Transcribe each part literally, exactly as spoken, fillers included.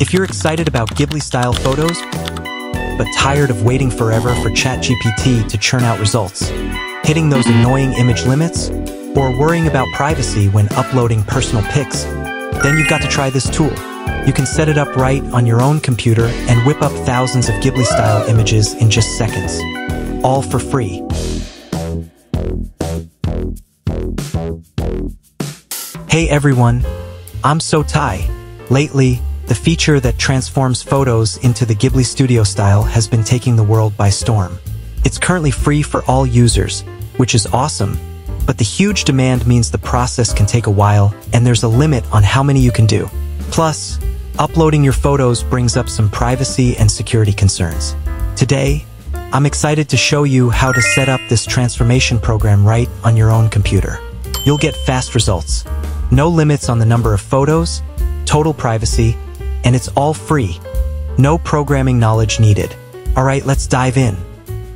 If you're excited about Ghibli-style photos, but tired of waiting forever for ChatGPT to churn out results, hitting those annoying image limits, or worrying about privacy when uploading personal pics, then you've got to try this tool. You can set it up right on your own computer and whip up thousands of Ghibli-style images in just seconds, all for free. Hey everyone, I'm Sotai. Lately, the feature that transforms photos into the Ghibli Studio style has been taking the world by storm. It's currently free for all users, which is awesome, but the huge demand means the process can take a while and there's a limit on how many you can do. Plus, uploading your photos brings up some privacy and security concerns. Today, I'm excited to show you how to set up this transformation program right on your own computer. You'll get fast results, no limits on the number of photos, total privacy, and it's all free. No programming knowledge needed. All right, let's dive in.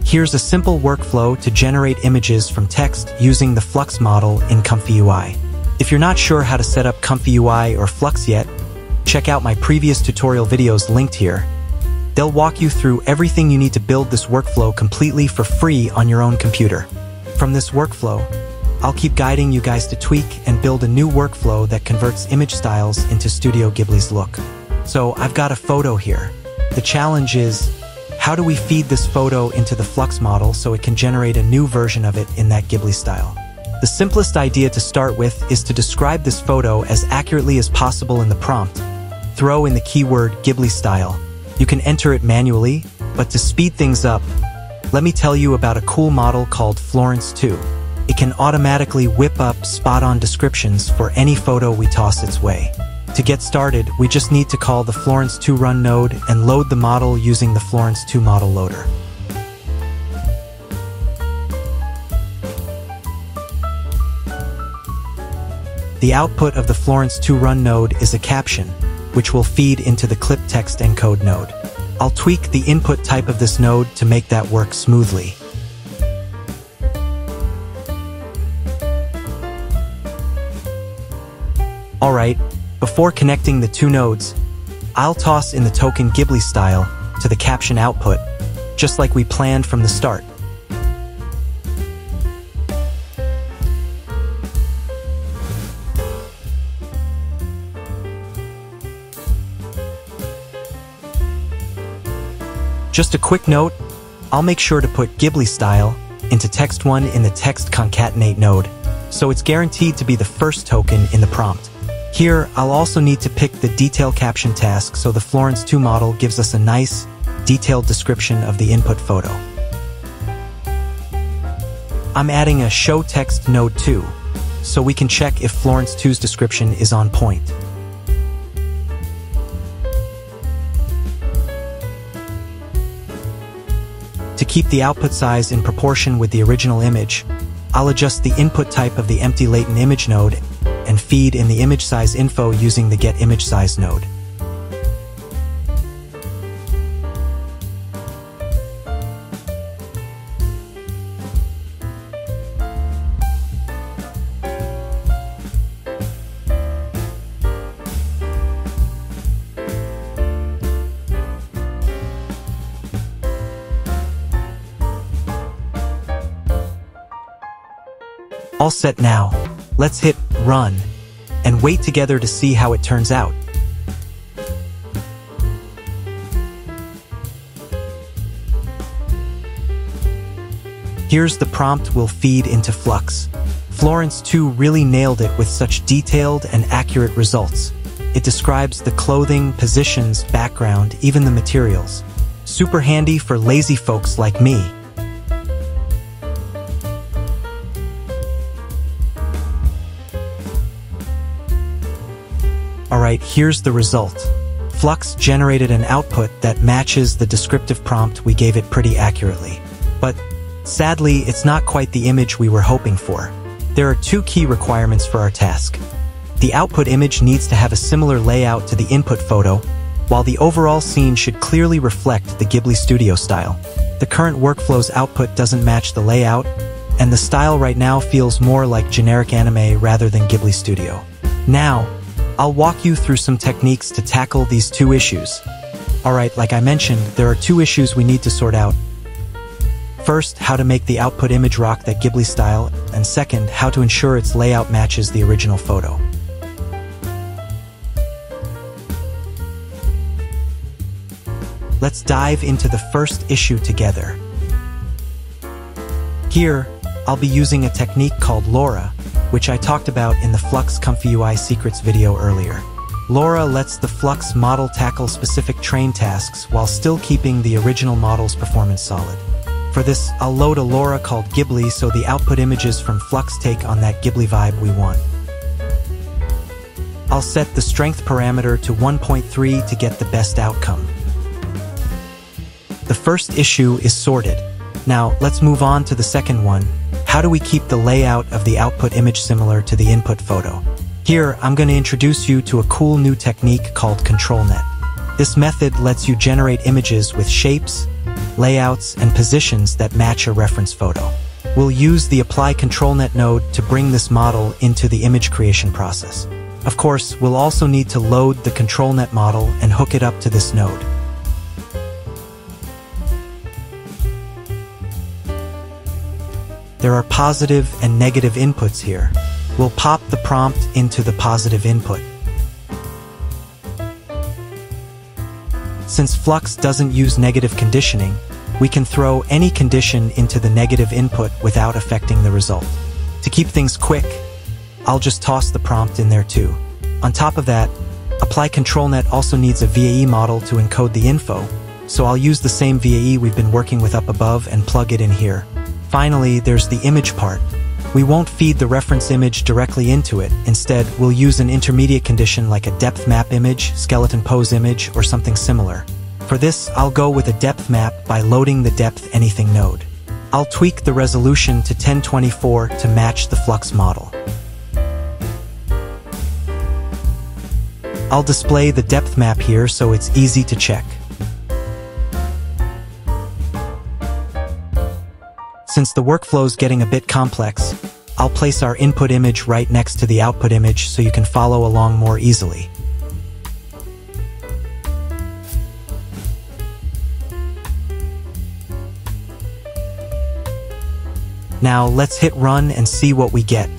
Here's a simple workflow to generate images from text using the Flux model in ComfyUI. If you're not sure how to set up ComfyUI or Flux yet, check out my previous tutorial videos linked here. They'll walk you through everything you need to build this workflow completely for free on your own computer. From this workflow, I'll keep guiding you guys to tweak and build a new workflow that converts image styles into Studio Ghibli's look. So I've got a photo here. The challenge is, how do we feed this photo into the Flux model so it can generate a new version of it in that Ghibli style? The simplest idea to start with is to describe this photo as accurately as possible in the prompt. Throw in the keyword Ghibli style. You can enter it manually, but to speed things up, let me tell you about a cool model called Florence two. It can automatically whip up spot-on descriptions for any photo we toss its way. To get started, we just need to call the Florence two run node and load the model using the Florence two model loader. The output of the Florence two run node is a caption, which will feed into the clip text encode node. I'll tweak the input type of this node to make that work smoothly. Alright, before connecting the two nodes, I'll toss in the token Ghibli style to the caption output, just like we planned from the start. Just a quick note, I'll make sure to put Ghibli style into text one in the text concatenate node, so it's guaranteed to be the first token in the prompt. Here, I'll also need to pick the Detail Caption task so the Florence two model gives us a nice, detailed description of the input photo. I'm adding a Show Text node too, so we can check if Florence two's description is on point. To keep the output size in proportion with the original image, I'll adjust the input type of the empty latent image node and feed in the image size info using the get image size node. All set now. Let's hit Run, and wait together to see how it turns out. Here's the prompt we'll feed into Flux. Florence two really nailed it with such detailed and accurate results. It describes the clothing, positions, background, even the materials. Super handy for lazy folks like me. Alright, here's the result. Flux generated an output that matches the descriptive prompt we gave it pretty accurately. But, sadly, it's not quite the image we were hoping for. There are two key requirements for our task. The output image needs to have a similar layout to the input photo, while the overall scene should clearly reflect the Ghibli Studio style. The current workflow's output doesn't match the layout, and the style right now feels more like generic anime rather than Ghibli Studio. Now, I'll walk you through some techniques to tackle these two issues. Alright, like I mentioned, there are two issues we need to sort out. First, how to make the output image rock that Ghibli style, and second, how to ensure its layout matches the original photo. Let's dive into the first issue together. Here, I'll be using a technique called LoRA, which I talked about in the Flux ComfyUI Secrets video earlier. LoRA lets the Flux model tackle specific train tasks while still keeping the original model's performance solid. For this, I'll load a LoRA called Ghibli so the output images from Flux take on that Ghibli vibe we want. I'll set the strength parameter to one point three to get the best outcome. The first issue is sorted. Now, let's move on to the second one. How do we keep the layout of the output image similar to the input photo? Here, I'm going to introduce you to a cool new technique called ControlNet. This method lets you generate images with shapes, layouts, and positions that match a reference photo. We'll use the Apply ControlNet node to bring this model into the image creation process. Of course, we'll also need to load the ControlNet model and hook it up to this node. There are positive and negative inputs here. We'll pop the prompt into the positive input. Since Flux doesn't use negative conditioning, we can throw any condition into the negative input without affecting the result. To keep things quick, I'll just toss the prompt in there too. On top of that, Apply ControlNet also needs a V A E model to encode the info, so I'll use the same V A E we've been working with up above and plug it in here. Finally, there's the image part. We won't feed the reference image directly into it. Instead, we'll use an intermediate condition like a depth map image, skeleton pose image, or something similar. For this, I'll go with a depth map by loading the depth anything node. I'll tweak the resolution to ten twenty-four to match the Flux model. I'll display the depth map here so it's easy to check. Since the workflow's getting a bit complex, I'll place our input image right next to the output image so you can follow along more easily. Now let's hit run and see what we get.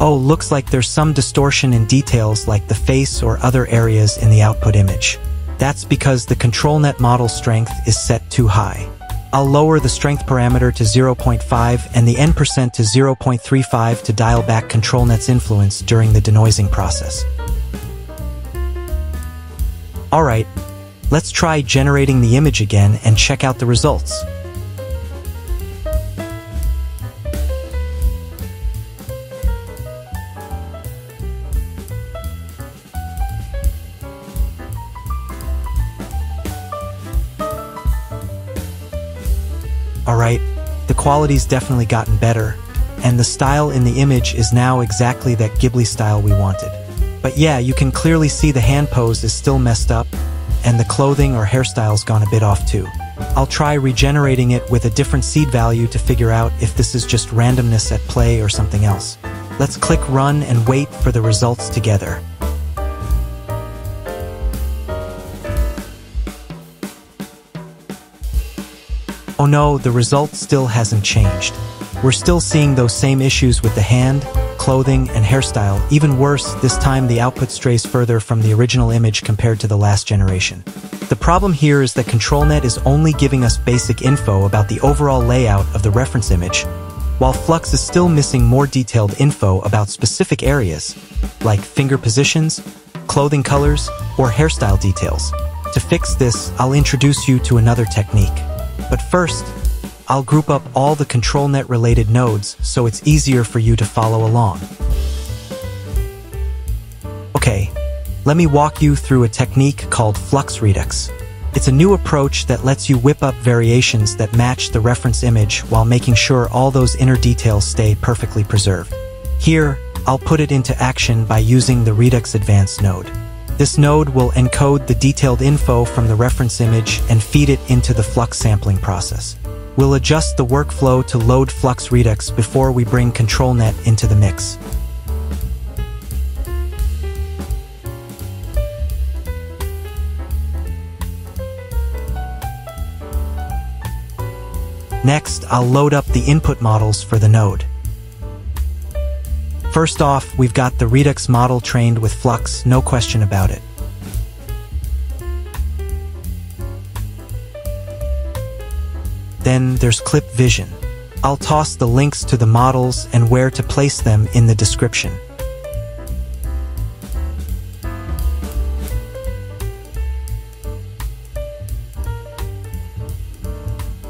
Oh, looks like there's some distortion in details like the face or other areas in the output image. That's because the ControlNet model strength is set too high. I'll lower the strength parameter to zero point five and the N percent to zero point three five to dial back ControlNet's influence during the denoising process. Alright, let's try generating the image again and check out the results. Alright, the quality's definitely gotten better, and the style in the image is now exactly that Ghibli style we wanted. But yeah, you can clearly see the hand pose is still messed up, and the clothing or hairstyle's gone a bit off too. I'll try regenerating it with a different seed value to figure out if this is just randomness at play or something else. Let's click run and wait for the results together. Oh no, the result still hasn't changed. We're still seeing those same issues with the hand, clothing, and hairstyle. Even worse, this time the output strays further from the original image compared to the last generation. The problem here is that ControlNet is only giving us basic info about the overall layout of the reference image, while Flux is still missing more detailed info about specific areas, like finger positions, clothing colors, or hairstyle details. To fix this, I'll introduce you to another technique. But first, I'll group up all the ControlNet-related nodes so it's easier for you to follow along. Okay, let me walk you through a technique called Flux Redux. It's a new approach that lets you whip up variations that match the reference image while making sure all those inner details stay perfectly preserved. Here, I'll put it into action by using the Redux Advanced node. This node will encode the detailed info from the reference image and feed it into the flux sampling process. We'll adjust the workflow to load flux redex before we bring ControlNet into the mix. Next, I'll load up the input models for the node. First off, we've got the redex model trained with Flux, no question about it. Then there's Clip Vision. I'll toss the links to the models and where to place them in the description.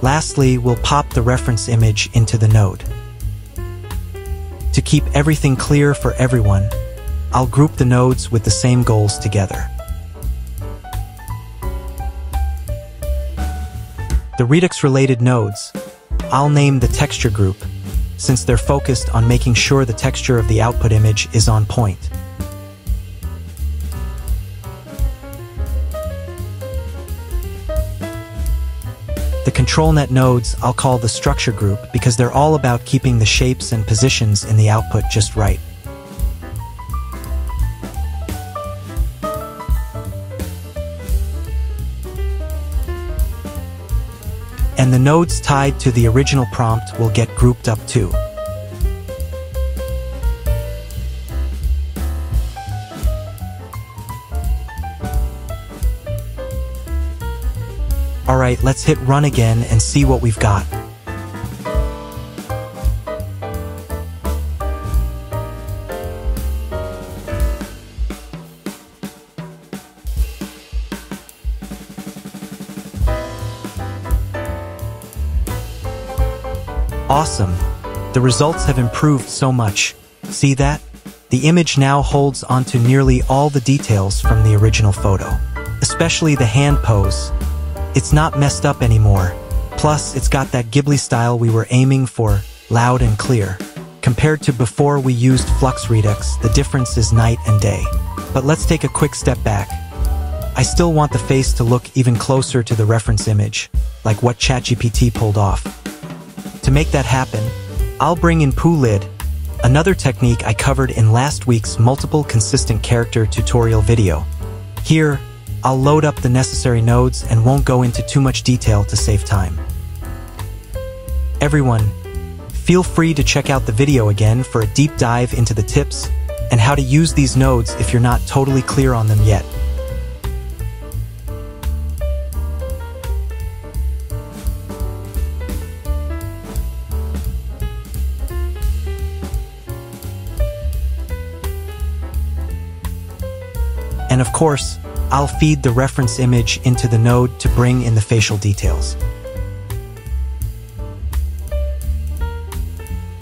Lastly, we'll pop the reference image into the node. To keep everything clear for everyone, I'll group the nodes with the same goals together. The redex-related nodes, I'll name the texture group, since they're focused on making sure the texture of the output image is on point. The ControlNet nodes I'll call the structure group because they're all about keeping the shapes and positions in the output just right. And the nodes tied to the original prompt will get grouped up too. Alright, let's hit run again and see what we've got. Awesome! The results have improved so much. See that? The image now holds onto nearly all the details from the original photo, especially the hand pose. It's not messed up anymore. Plus, it's got that Ghibli style we were aiming for, loud and clear. Compared to before we used Flux Redex, the difference is night and day. But let's take a quick step back. I still want the face to look even closer to the reference image, like what ChatGPT pulled off. To make that happen, I'll bring in PuLID, another technique I covered in last week's multiple consistent character tutorial video. Here, I'll load up the necessary nodes and won't go into too much detail to save time. Everyone, feel free to check out the video again for a deep dive into the tips and how to use these nodes if you're not totally clear on them yet. And of course, I'll feed the reference image into the node to bring in the facial details.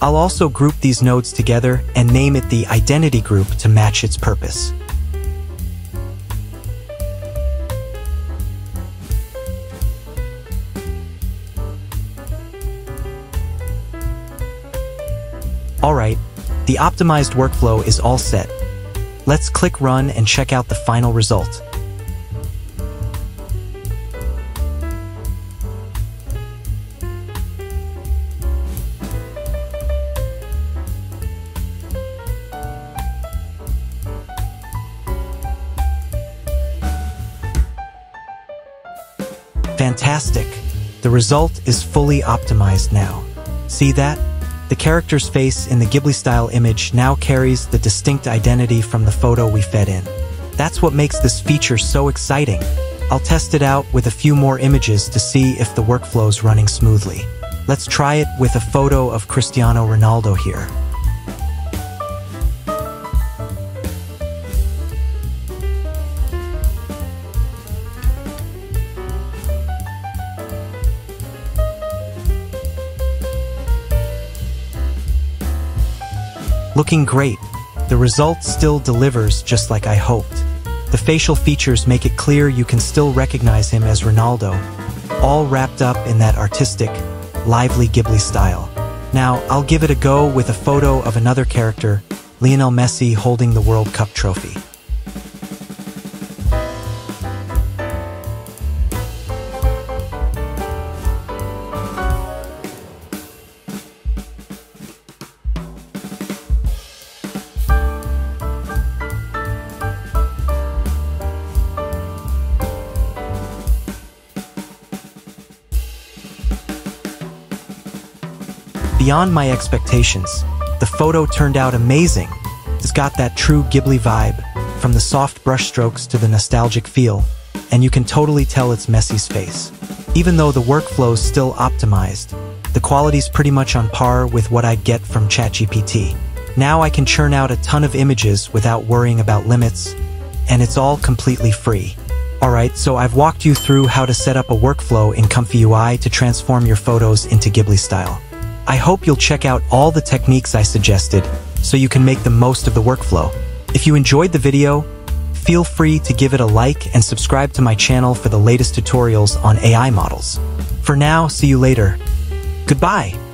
I'll also group these nodes together and name it the identity group to match its purpose. Alright, the optimized workflow is all set. Let's click run and check out the final result. Fantastic! The result is fully optimized now. See that? The character's face in the Ghibli-style image now carries the distinct identity from the photo we fed in. That's what makes this feature so exciting. I'll test it out with a few more images to see if the workflow's running smoothly. Let's try it with a photo of Cristiano Ronaldo here. Looking great. The result still delivers just like I hoped. The facial features make it clear you can still recognize him as Ronaldo, all wrapped up in that artistic, lively Ghibli style. Now, I'll give it a go with a photo of another character, Lionel Messi holding the World Cup trophy. beyond my expectations. The photo turned out amazing. It's got that true Ghibli vibe, from the soft brushstrokes to the nostalgic feel, and you can totally tell it's Messi's face. Even though the workflow's still optimized, the quality's pretty much on par with what I get from ChatGPT. Now I can churn out a ton of images without worrying about limits, and it's all completely free. Alright, so I've walked you through how to set up a workflow in ComfyUI to transform your photos into Ghibli style. I hope you'll check out all the techniques I suggested, so you can make the most of the workflow. If you enjoyed the video, feel free to give it a like and subscribe to my channel for the latest tutorials on A I models. For now, see you later. Goodbye!